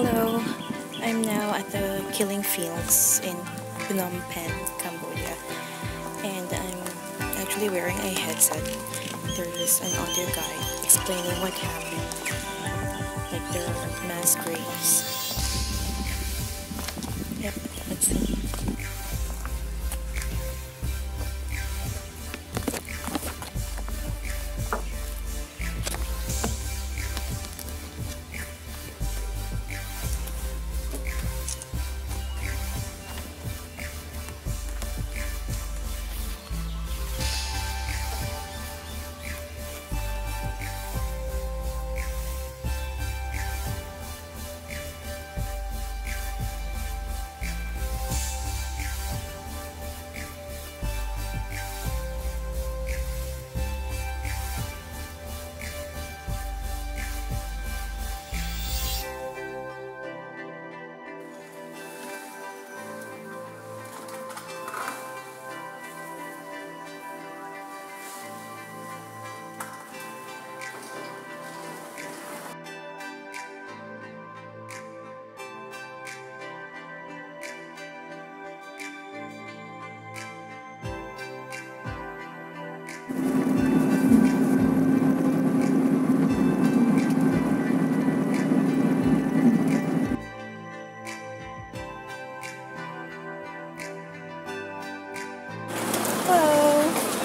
Hello, I'm now at the killing fields in Phnom Penh, Cambodia, and I'm actually wearing a headset. There is an audio guide explaining what happened, like there are mass graves. Yep, let's see.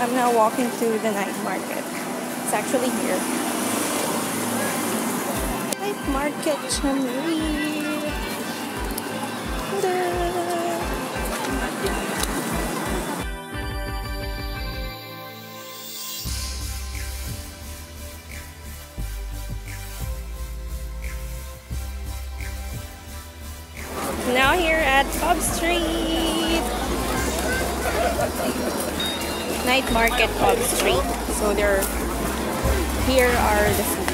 I'm now walking to the night market. It's actually here. Night market, Cham Lee. Now here at Pub Street. Night market on the street. So here are the food.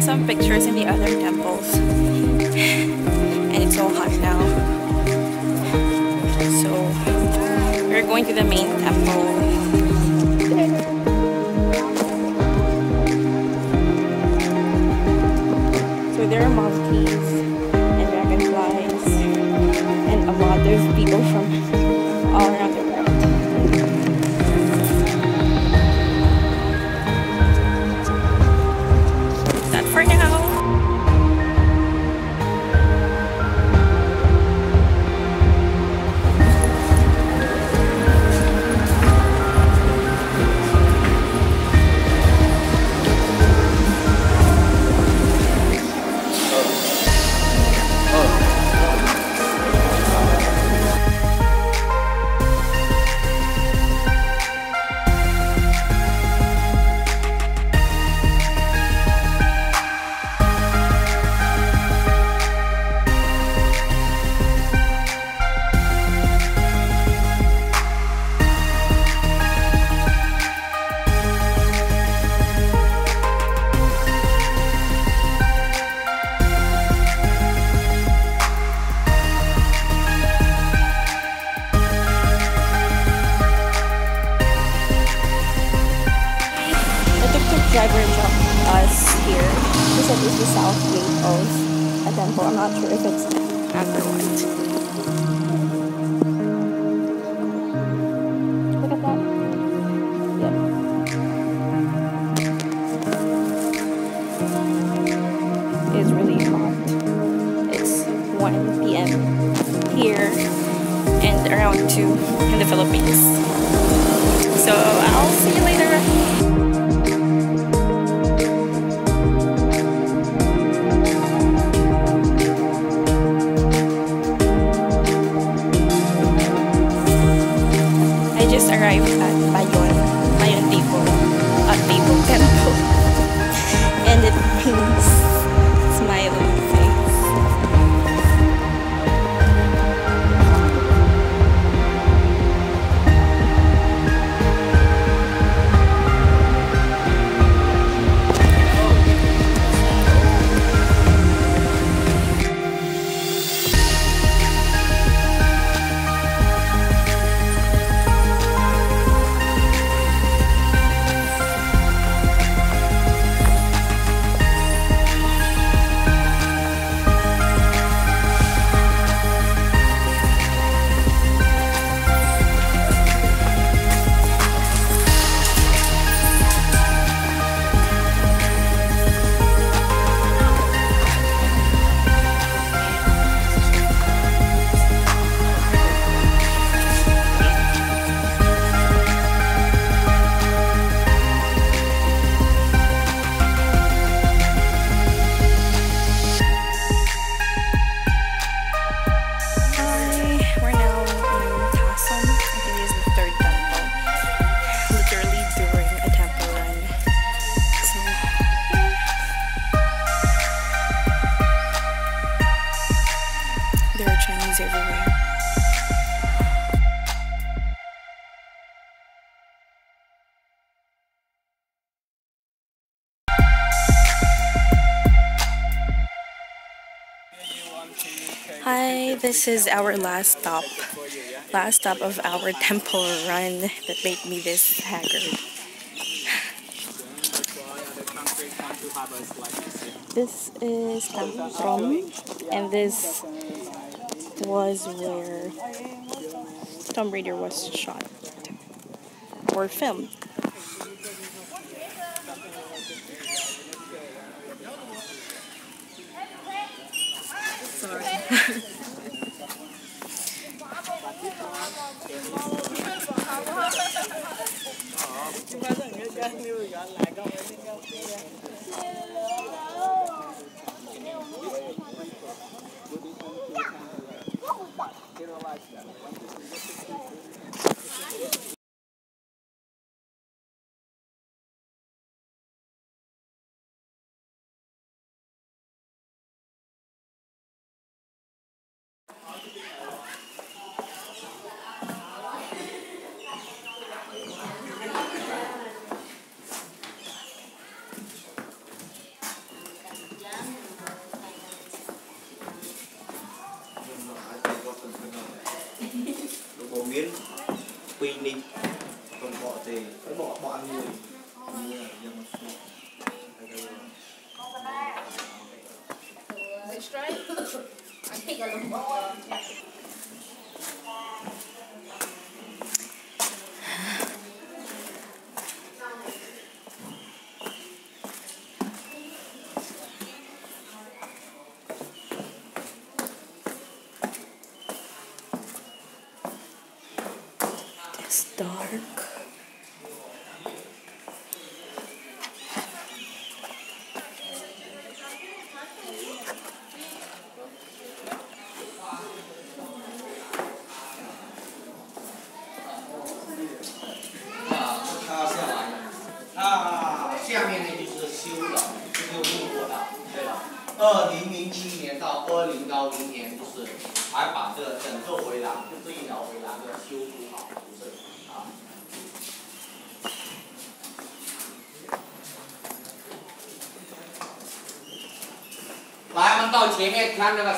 Some pictures in the other temples and it's all hot now, so we're going to the main temple. So there are monkeys and dragonflies and a lot of people from all around the world. Driver dropped us here. He said it's the south gate of a temple. I'm not sure if it's after what. Look at that. Yep. here and around two in the Philippines. So I'll see you later. Arrived at Bayon Depot, at Depot Temple, and it means smiling face. Hi, this is our last stop of our temple run that made me this haggard. This is Ta Prohm, and this was where Tomb Raider was shot or filmed. It's dark.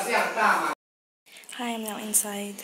Hi, I'm now inside